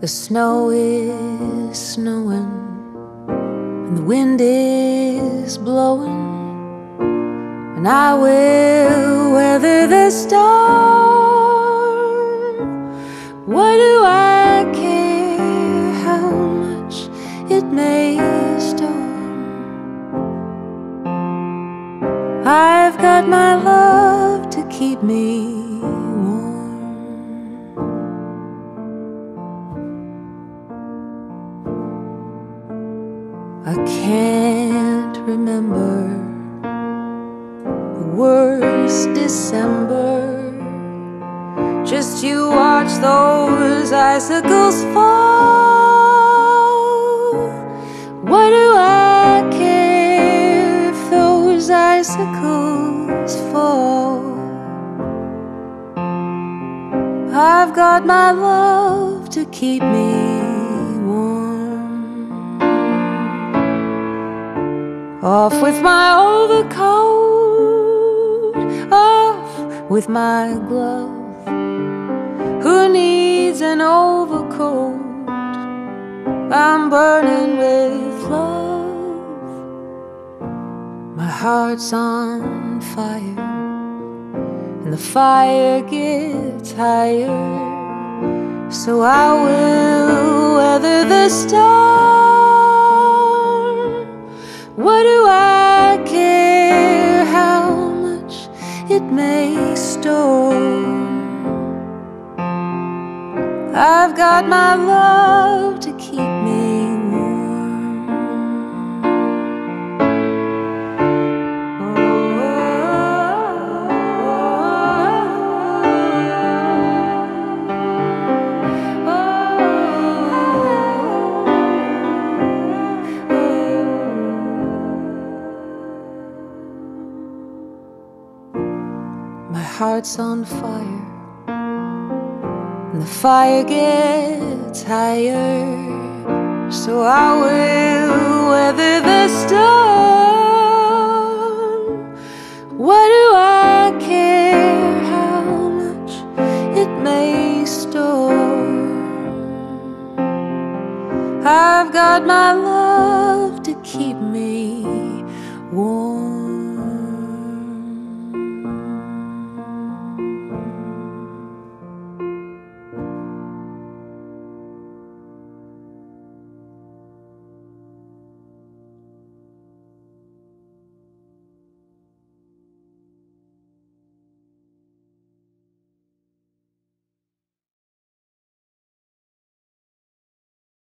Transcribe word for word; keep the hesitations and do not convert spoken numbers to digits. The snow is snowing and the wind is blowing, and I will weather the storm. What do I care how much it may storm? I've got my love to keep me warm. I can't remember the worst December. Just you watch those icicles fall. What do I care if those icicles fall? I've got my love to keep me. Off with my overcoat, off with my glove. Who needs an overcoat? I'm burning with love. My heart's on fire, and the fire gets higher. So I will weather the storm. What do I care how much it may storm? I've got my love to keep me warm. Oh, oh, oh, oh, oh, oh, oh, oh. My heart's on fire, and the fire gets higher. So I will weather the storm. What do I care how much it may storm? I've got my love to keep me warm.